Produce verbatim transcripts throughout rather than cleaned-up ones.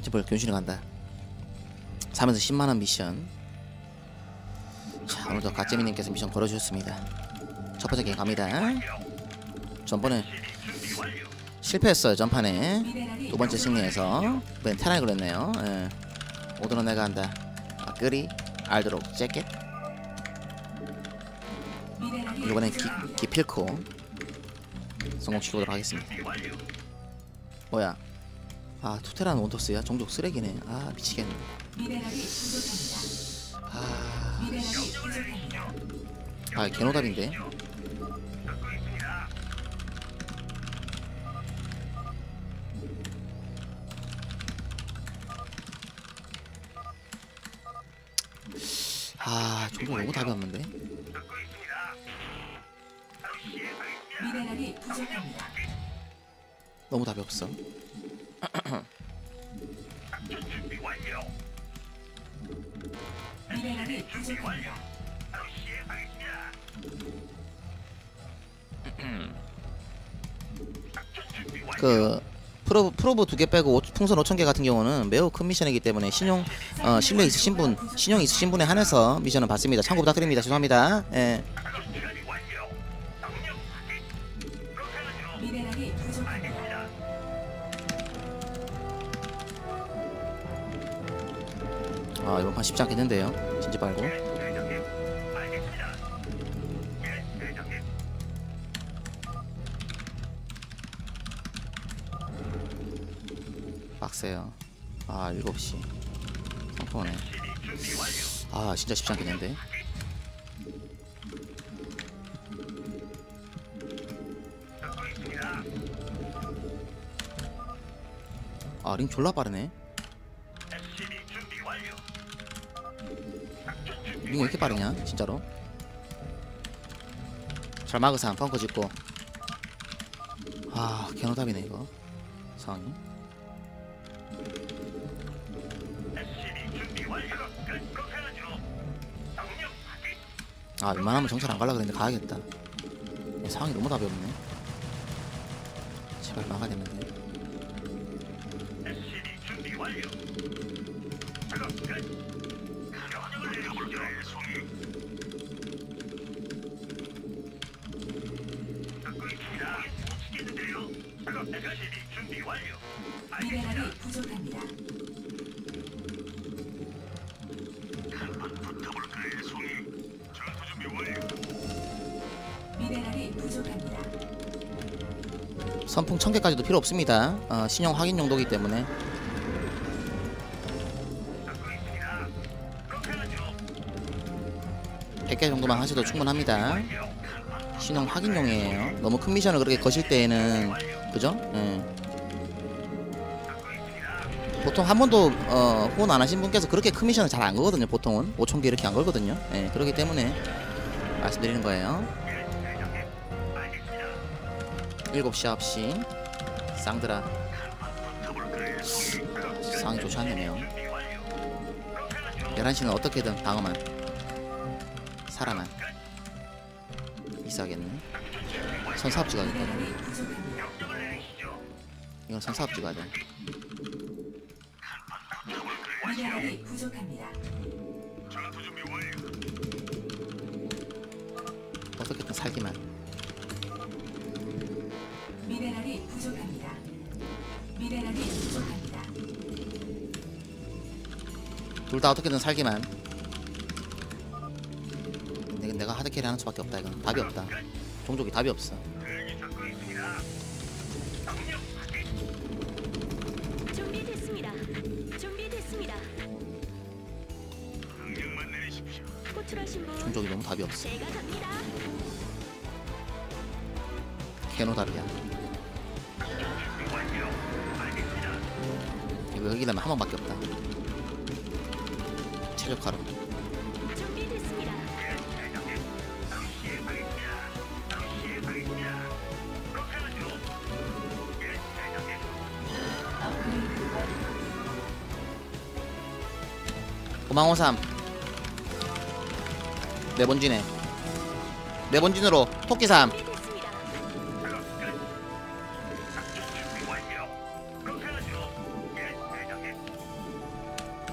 프로노티플 교신이 간다. 사면서 십만 원 미션. 자, 오늘도 가재미님께서 미션 걸어주셨습니다. 첫 번째 게임 갑니다. 전번에 실패했어요. 전판에 두 번째 승리해서 맨 테란이 걸렸네요. 예. 오늘은 내가 한다. 아끄리 알도록 재킷. 이번엔 기필코 성공시키도록 하겠습니다. 뭐야? 아, 투테란 원터스야? 종족 쓰레기네. 아, 미치겠네. 아, 아 개노답인데. 아, 종족 너무 답이 없는데. 너무 답이 없어. 그 프로브 프로브 두 개 빼고 오, 풍선 오천 개 같은 경우는 매우 큰 미션이기 때문에 신용 어 신뢰 있으신 분 신용 있으신 분에 한해서 미션을 받습니다. 참고 부탁드립니다. 죄송합니다. 예. 아, 이번판 쉽지 않겠는데요. 진지 말고. 빡세요. 아, 일곱 시 상포네. 아, 진짜 쉽지 않겠는데. 아, 링 졸라 빠르네. 링이 왜 이렇게 빠르냐 진짜로. 잘 막으삼. 펑크 짓고. 아, 개노답이네 이거 상황이. 아, 웬만하면 정찰 안 갈라 그랬는데 가야겠다. 상황이 너무 답이 없네. 제발 막아야 되는데. 선풍 천 개까지도 필요 없습니다. 어, 신용 확인 용도이기 때문에. 백 개 정도만 하셔도 충분합니다. 신용 확인용이에요. 너무 큰 미션을 그렇게 거실 때에는, 그죠? 예. 보통 한 번도 어, 후원 안 하신 분께서 그렇게 큰 미션을 잘 안 거거든요. 보통은 오천 개 이렇게 안 걸거든요. 예. 그렇기 때문에 말씀드리는 거예요. 일곱 시, 아홉 시 쌍드라 상황이 좋지 않네요. 열한 시는 어떻게든 방어만 살아만 있어야겠네. 선사업주 가겠다. 이건 선사업주 가야 돼. 어떻게든 살기만. 미네랄이 부족합니다. 미네랄이 부족합니다. 둘 다 어떻게든 살기만. 내가 내가 하드캐리 하는 수밖에 없다. 이건 답이 없다. 종족이 답이 없어. 준비됐습니다. 준비됐습니다. 종족이 너무 답이 없어. 개노답이야. 여기라면 한 번밖에 없다. 체력화로. 오만오삼 네 번진에 네 번진으로 토끼삼.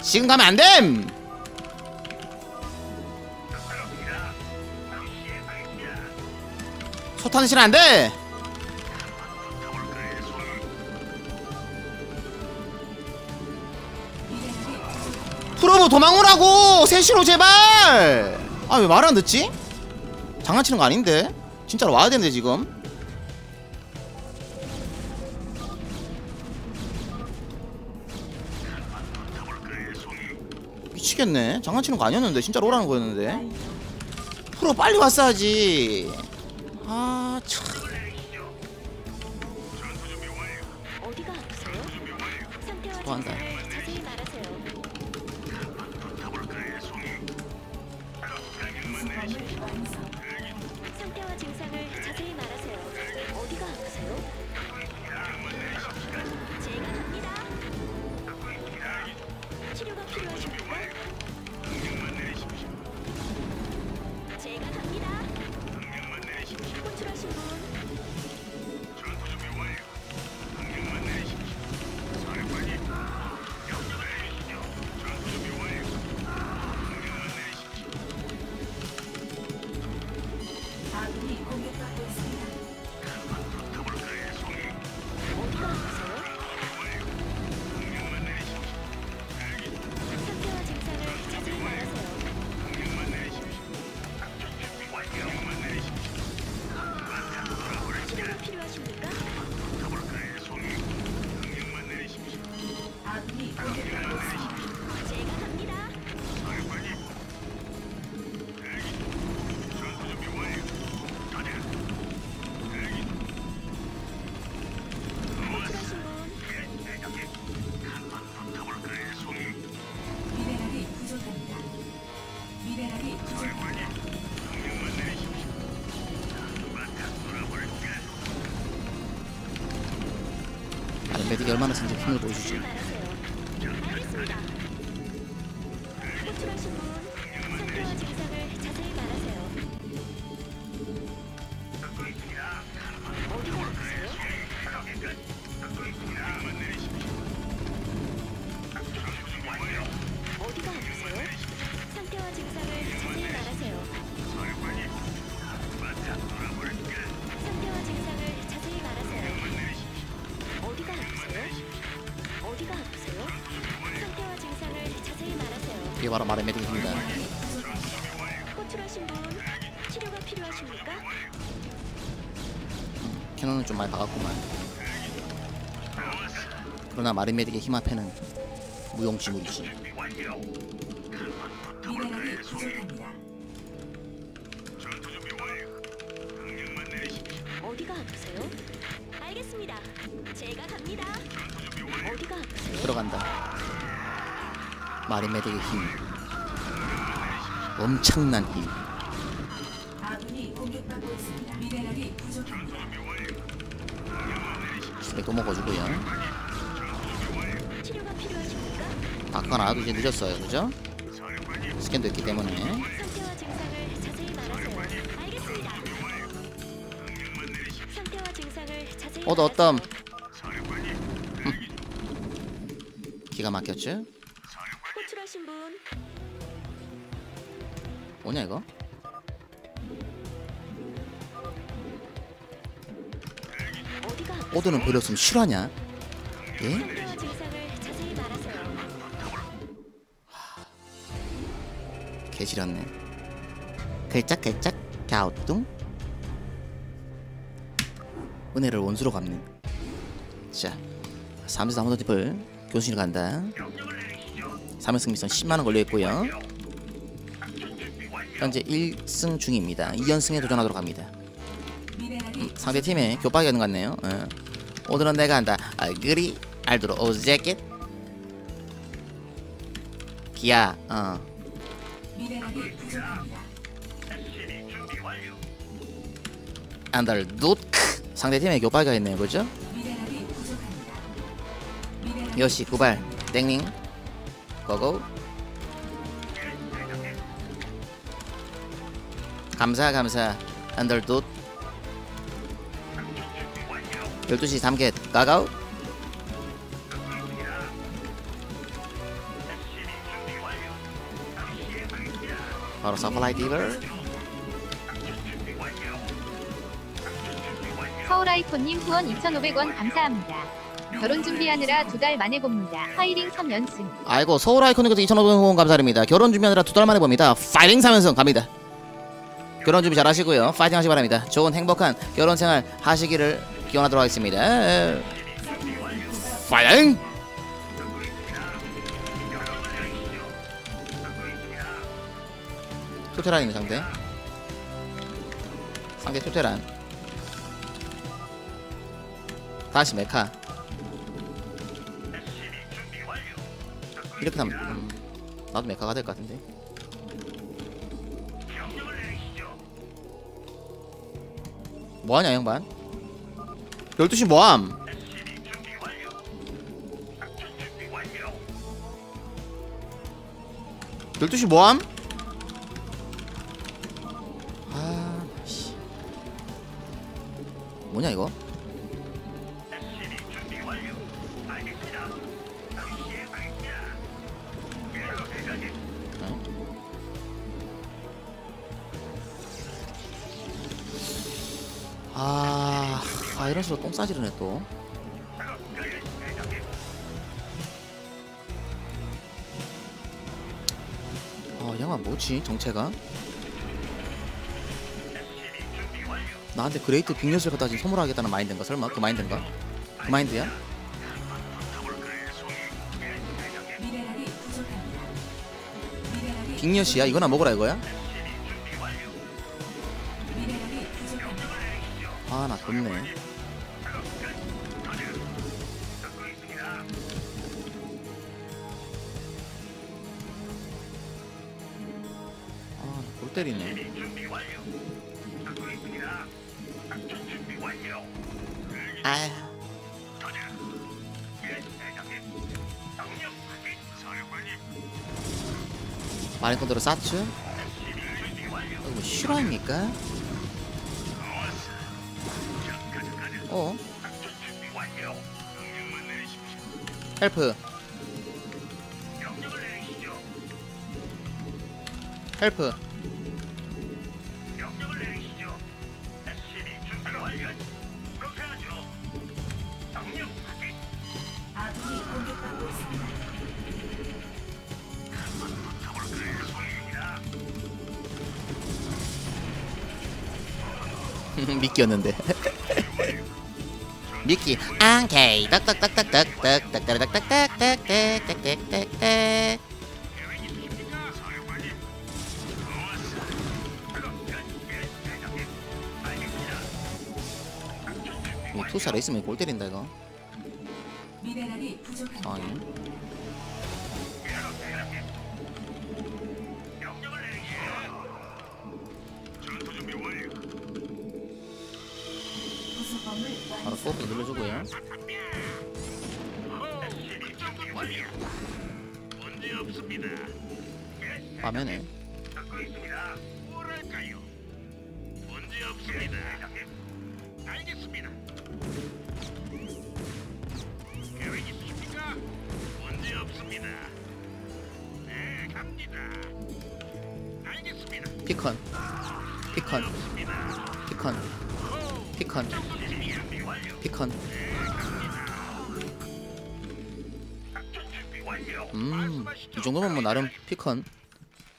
지금 가면 안됨! 소탄 실은 안돼! 프로브 도망오라고! 셋시로 제발! 아 왜 말 안 듣지? 장난치는 거 아닌데? 진짜로 와야 되는데 지금? 미치겠네. 장난치는 거 아니었는데 진짜로 오라는 거였는데. 프로 빨리 왔어야지. 아 참. 좋아한다. 매딕이 얼마나 진짜 힘을 보여주지. 이게 바로 말의 매듭입니다. 호출하신 분 치료가 필요하십니까? 캐논은 좀 많이 박았구만. 그러나 말의 매듭의 힘 앞에는 무용지물이지. 어디가 아프세요? 알겠습니다. 제가 갑니다. 어디가 아프세요? 들어간다. 마린 메딕의 힘, 엄청난 힘. 수백도 먹어주고요. 바꿔놔도 이제 늦었어요, 그죠? 스캔도 있기 때문에. 어떤 어떤 기가 막혔죠? 뭐냐 이거? 오드는 버렸으면 실화냐? 예? 개지렸네. 글짝글짝 갸우뚱. 은혜를 원수로 갚는. 자 삼 대 사 홈런 티플 교신으로 간다. 삼 연승 미션 십만 원 걸려있고요. 현재 일 승 중입니다. 이 연승에 도전하도록 합니다. 음, 상대팀에 교빡이 가는 것 같네요. 어. 오늘은 내가 한다. 얼그리 알도로 오재킷 기아. 어. 안달 노크. 상대팀에 교빡이 가있네요. 그죠? 요시 구발 땡링 고고. 감사 감사. 안달돗 열두 시 삼 겟 가가우. 바로 서플라이 디벌. 서울아이폰님 후원 이천오백 원 감사합니다. 결혼 준비하느라 두 달 만에 봅니다. 파이팅 삼 연승. 아이고 서울아이콘님께서 이천오백 원 후원 감사드립니다. 결혼 준비하느라 두 달 만에 봅니다. 파이팅 삼 연승 갑니다. 결혼 준비 잘 하시고요. 파이팅 하시기 바랍니다. 좋은 행복한 결혼 생활 하시기를 기원하도록 하겠습니다. 파이팅! 토테란이네 상대. 상대 토테란. 다시 메카. 이렇게 하면 음, 나도 메카가 될 것 같은데. 뭐하냐 양반? 열두 시 뭐함? 열두 시 뭐함? 아... 씨. 뭐냐 이거? 아, 아 이런 식으로 똥 싸지르네 또. 어, 아, 양아 뭐지 정체가? 나한테 그레이트 빅뉴스를 갖다 지금 선물하겠다는 마인드인가? 설마 그 마인드인가? 그 마인드야? 빅뉴스야? 이거나 먹으라 이거야? 아, 나 좋네. 아, 골 때리네. 아휴. 마린콘드로 사츠? 이거 실화입니까? 어? 헬프 헬프 미끼였는데 미키 안케이 딱딱딱딱딱딱딱딱딱딱딱딱딱딱딱딱딱 투사로 있으면 골 때린다 이거. 아니 바로 소프 눌러주고요. 화면에 피컨 피컨 피컨 피컨 피컨. 음, 이 정도면 뭐 나름 피컨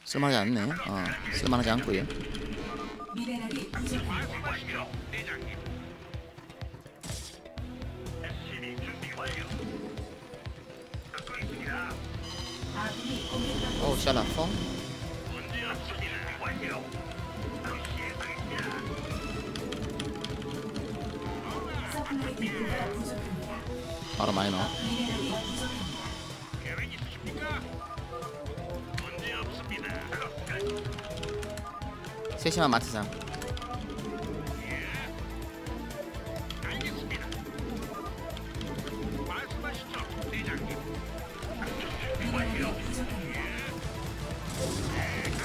쓸만하지 않네. 어, 쓸만하지 않고요. 오, 샬라 펑. 바로 마이너. 세심한 마트상.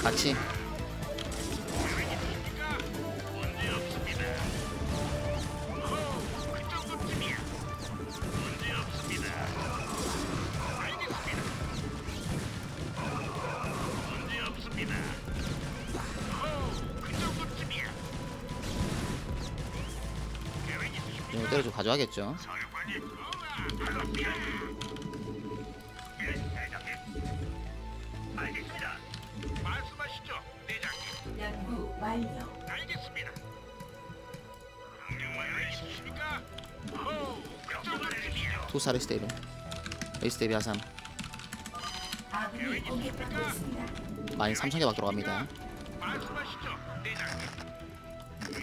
같이. 때려주고 가져가겠죠. 알겠습니다. 말씀하시죠, 대장님. 양구 완료. 알겠습니다. 명령 완료이십니까? 호, 명령을 내리시죠. 투 사리 스테이블. 에이스테이비 아삼. 마인 삼천 개 밖으로 들어갑니다. 말씀하시죠, 대장님. 예,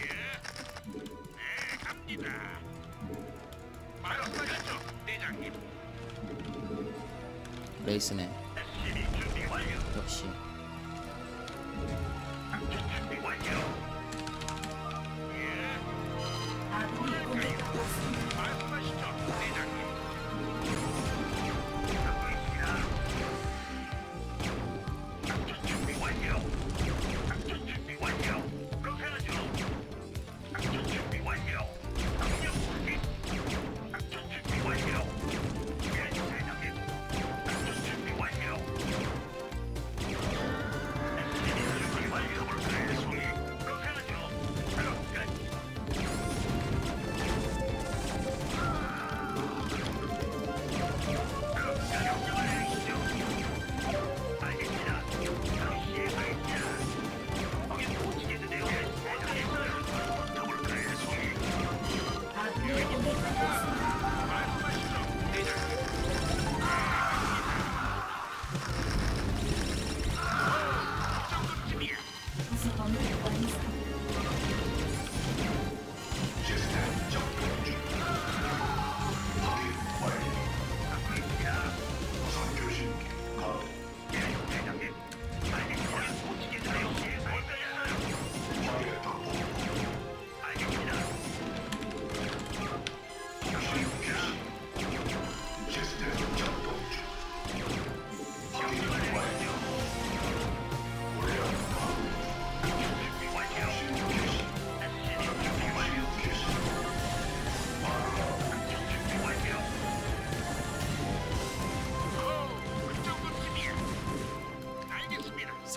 네, 갑니다. 말씀하시죠, 대장님. 레이스네. 역시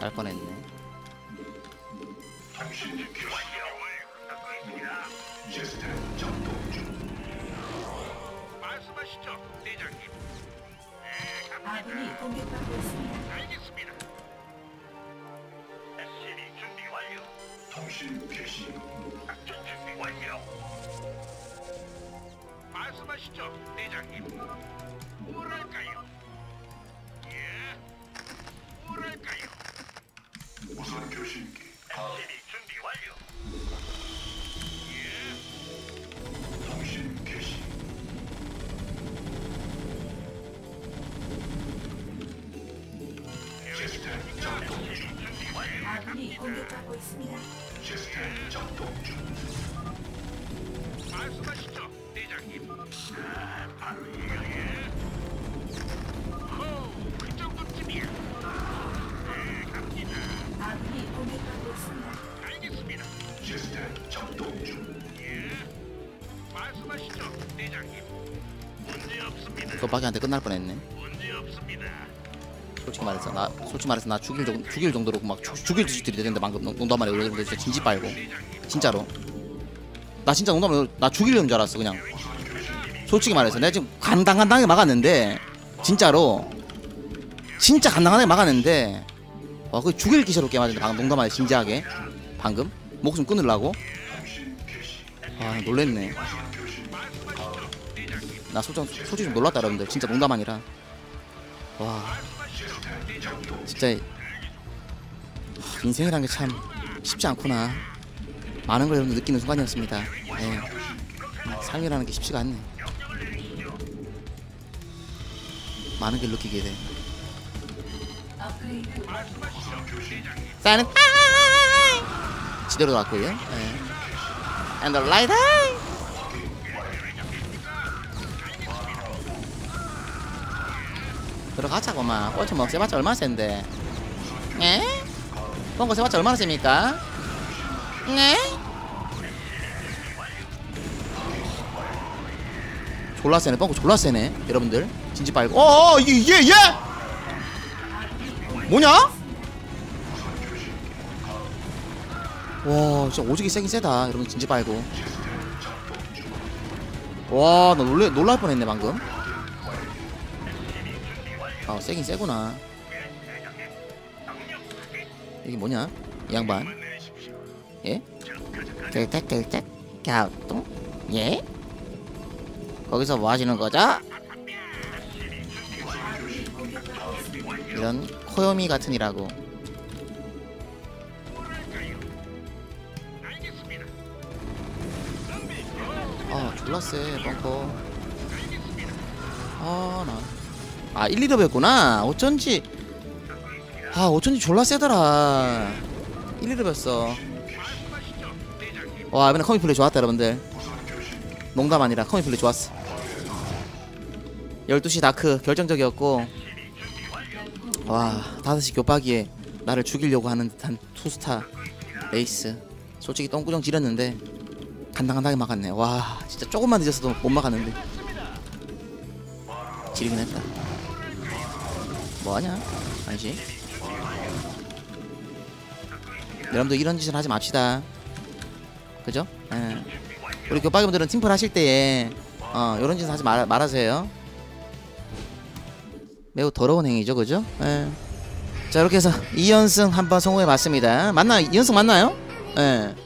잘 뻔했네. 말씀하시죠, 대장님. 네, 갑니다. 알겠습니다. 에스시비 준비 완료. 통신 개시. 작전 준비 완료. 말씀하시죠, 대장님. 뭐랄까요? 예, 뭐랄까요? 무선 교신기 에스시비 준비 완료. 예. 통신 개시. 시스템 작동 중. 아군이 공격받고 있습니다. 시스템 작동 중. 말씀하시죠, 대장님. 아, 바로 이거예요. 호, 그 정도쯤이야. 네, 갑니다. 아군이 공격받고 있습니다. 알겠습니다. 시스템 작동 중. 예. 말씀하시죠, 대장님. 문제 없습니다. 교빡이한테 끝날 뻔했네. 문제 없습니다. 솔직히 말해서 나 솔직히 말해서 나 죽일 정 죽일 정도로 막 죽일 짓들이 되는데 방금 농담 말이야. 근데 진짜 진지 빨고 진짜로 나 진짜 농담으로 나 죽이려는 줄 알았어 그냥. 솔직히 말해서 내가 지금 간당간당하게 막았는데 진짜로 진짜 간당간당하게 막았는데. 와, 그 죽일 기세로 게임하던데 방금 농담하네 진지하게 방금 목숨 끊으려고. 아, 놀랬네. 나 솔직히, 솔직히 좀 놀랐다 여러분들. 진짜 농담 아니라. 와, 진짜 인생이란 게 참 쉽지 않구나. 많은 걸 여러분들 느끼는 순간이었습니다. 네. 삶이라는 게 쉽지가 않네. 많은 걸 느끼게 돼. 사이렌 하이 지대로 나왔고요. 네. And the light high. 들어가자고 막 꼴찌 먹 세봤자 얼마나 센데. 네? 뻥거 세봤자 얼마나 셉니까? 네? 졸라 세네. 뻥거 졸라 세네 여러분들. 진지 빨고. 어어 예예 예! 예! 뭐냐? 와, 진짜 오지게 세긴 세다 여러분. 진지 빨고 와, 나 놀래, 놀랄 뻔했네 방금. 아, 세긴 세구나. 이게 뭐냐 이 양반. 예? 델딱델딱 갸우뚱. 예? 거기서 뭐 하시는 거죠? 이런 코요미 같으니라고. 아, 졸라 쎄 벙커. 아, 나. 아, 일, 이 렙이었구나. 어쩐지. 아, 어쩐지 졸라 세더라. 일, 이 렙이었어. 와, 이번에 커미 플레이 좋았다, 여러분들. 농담 아니라 커미 플레이 좋았어. 열두 시 다크 결정적이었고, 와, 다섯 시 교빡이에 나를 죽이려고 하는 듯한 투스타 레이스. 솔직히 똥구정 지렸는데 간당간당하게 막았네. 와, 진짜 조금만 늦었어도 못 막았는데 지르긴 했다. 뭐하냐? 아니지. 여러분들 이런 짓을 하지 맙시다. 그죠? 예. 우리 교빡이분들은 팀플 하실 때에 어, 이런 짓을 하지 말, 말하세요. 매우 더러운 행위죠, 그죠? 예. 자, 이렇게 해서 이 연승 한번 성공해봤습니다. 맞나요? 이 연승 맞나요? 예.